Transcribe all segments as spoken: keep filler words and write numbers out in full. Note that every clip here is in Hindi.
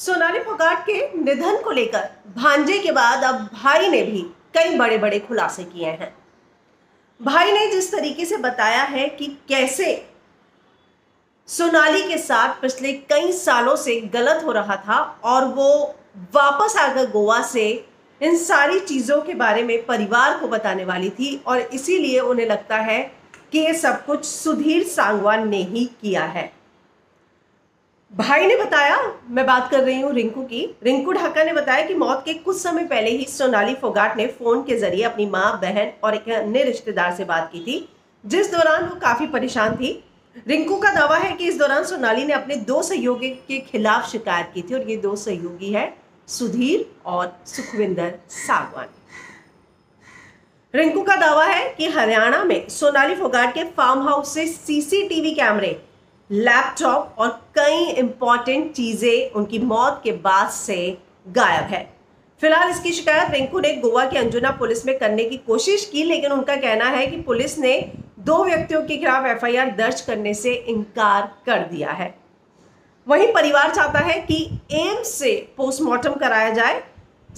सोनाली फोगाट के निधन को लेकर भांजे के बाद अब भाई ने भी कई बड़े बड़े खुलासे किए हैं। भाई ने जिस तरीके से बताया है कि कैसे सोनाली के साथ पिछले कई सालों से गलत हो रहा था और वो वापस आकर गोवा से इन सारी चीज़ों के बारे में परिवार को बताने वाली थी और इसीलिए उन्हें लगता है कि ये सब कुछ सुधीर सांगवान ने ही किया है। भाई ने बताया, मैं बात कर रही हूँ रिंकू की, रिंकू ढाका ने बताया कि मौत के कुछ समय पहले ही सोनाली फोगाट ने फ़ोन के जरिए अपनी माँ, बहन और एक अन्य रिश्तेदार से बात की थी, जिस दौरान वो काफ़ी परेशान थी। रिंकू का दावा है कि इस दौरान सोनाली ने अपने दो सहयोगी के खिलाफ शिकायत की थी और ये दो सहयोगी है सुधीर और सुखविंदर सांगवान। रिंकू का दावा है कि हरियाणा में सोनाली फोगाट के फार्म हाउस से सीसीटीवी कैमरे, लैपटॉप और कई इंपॉर्टेंट चीज़ें उनकी मौत के बाद से गायब है। फिलहाल इसकी शिकायत रिंकू ने गोवा के अंजुना पुलिस में करने की कोशिश की, लेकिन उनका कहना है कि पुलिस ने दो व्यक्तियों के खिलाफ एफ आई आर दर्ज करने से इनकार कर दिया है। वहीं परिवार चाहता है कि एम्स से पोस्टमार्टम कराया जाए।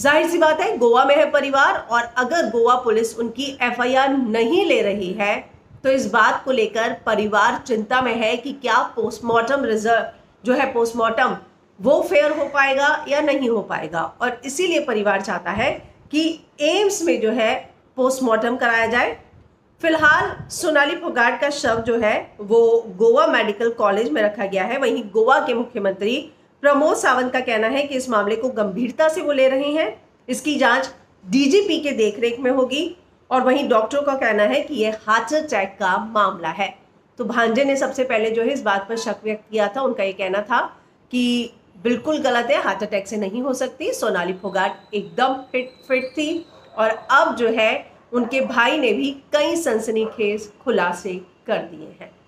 जाहिर सी बात है, गोवा में है परिवार और अगर गोवा पुलिस उनकी एफ आई आर नहीं ले रही है तो इस बात को लेकर परिवार चिंता में है कि क्या पोस्टमार्टम रिजल्ट जो है पोस्टमार्टम वो फेयर हो पाएगा या नहीं हो पाएगा, और इसीलिए परिवार चाहता है कि एम्स में जो है पोस्टमार्टम कराया जाए। फिलहाल सोनाली फोगाट का शव जो है वो गोवा मेडिकल कॉलेज में रखा गया है। वहीं गोवा के मुख्यमंत्री प्रमोद सावंत का कहना है कि इस मामले को गंभीरता से वो ले रहे हैं, इसकी जांच डी जी पी के देखरेख में होगी और वहीं डॉक्टरों का कहना है कि यह हार्ट अटैक का मामला है। तो भांजे ने सबसे पहले जो है इस बात पर शक व्यक्त किया था, उनका ये कहना था कि बिल्कुल गलत है, हार्ट अटैक से नहीं हो सकती, सोनाली फोगाट एकदम फिट फिट थी। और अब जो है उनके भाई ने भी कई सनसनीखेज खुलासे कर दिए हैं।